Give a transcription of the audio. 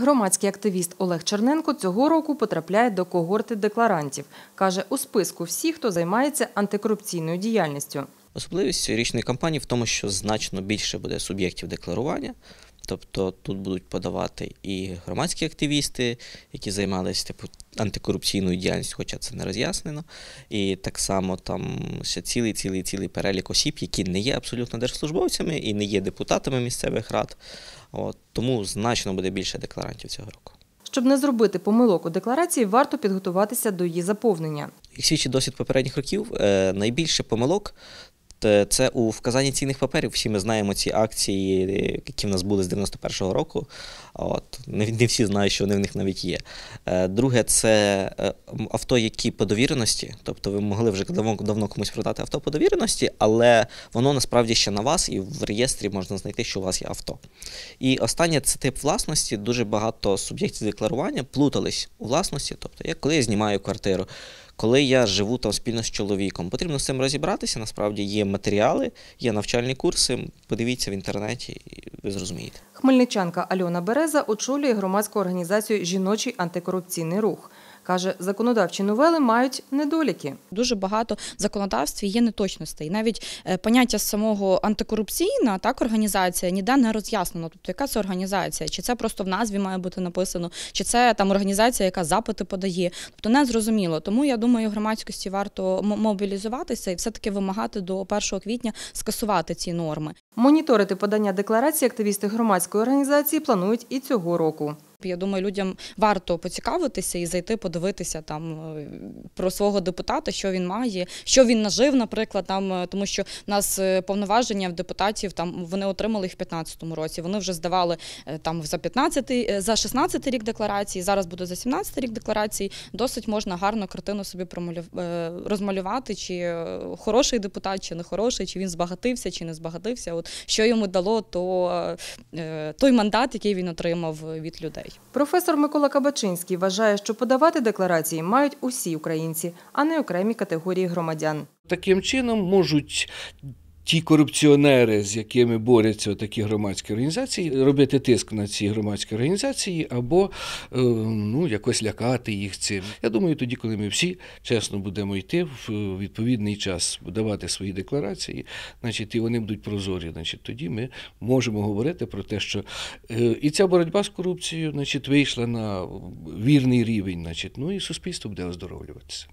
Громадський активіст Олег Черненко цього року потрапляє до когорти декларантів. Каже, у списку всіх, хто займається антикорупційною діяльністю. Особливість цьогорічної кампанії в тому, що значно більше буде суб'єктів декларування. Тобто тут будуть подавати і громадські активісти, які займалися антикорупційною діяльністю, хоча це не роз'яснено. І так само там цілий перелік осіб, які не є абсолютно держслужбовцями і не є депутатами місцевих рад. Тому значно буде більше декларантів цього року. Щоб не зробити помилок у декларації, варто підготуватися до її заповнення. Як свідчить досвід попередніх років, найбільше помилок – це у вказанні цінних паперів. Всі ми знаємо ці акції, які в нас були з 91-го року. Не всі знають, що вони в них навіть є. Друге – це авто, які по довіреності. Тобто ви могли вже давно комусь продати авто по довіреності, але воно насправді ще на вас, і в реєстрі можна знайти, що у вас є авто. І останнє – це тип власності. Дуже багато суб'єктів декларування плутались у власності. Тобто, коли я знімаю квартиру, коли я живу там спільно з чоловіком, потрібно з цим розібратися. Насправді є матеріали, є навчальні курси. Подивіться в інтернеті, і ви зрозумієте. Хмельничанка Альона Береза очолює громадську організацію «Жіночий антикорупційний рух». Каже, законодавчі новели мають недоліки. Дуже багато в законодавстві є неточностей. Навіть поняття самого антикорупційна організація ніде не роз'яснено. Тобто, яка це організація? Чи це просто в назві має бути написано? Чи це там організація, яка запити подає? Тобто не зрозуміло. Тому, я думаю, громадськості варто мобілізуватися і все-таки вимагати до 1 квітня скасувати ці норми. Моніторити подання декларації активісти громадської організації планують і цього року. Я думаю, людям варто поцікавитися і зайти подивитися про свого депутата, що він має, що він нажив, наприклад, тому що в нас повноваження в депутатів, вони отримали їх в 2015 році, вони вже здавали за 16 рік декларації, зараз буде за 17 рік декларації, досить можна гарно картину собі розмалювати, чи хороший депутат, чи не хороший, чи він збагатився, чи не збагатився, що йому дало той мандат, який він отримав від людей. Професор Микола Кабачинський вважає, що подавати декларації мають усі українці, а не окремі категорії громадян. Таким чином можуть ті корупціонери, з якими борються такі громадські організації, робити тиск на ці громадські організації або якось лякати їх цим. Я думаю, тоді, коли ми всі чесно будемо йти в відповідний час, давати свої декларації, і вони будуть прозорі, тоді ми можемо говорити про те, що і ця боротьба з корупцією вийшла на вірний рівень, і суспільство буде оздоровлюватися.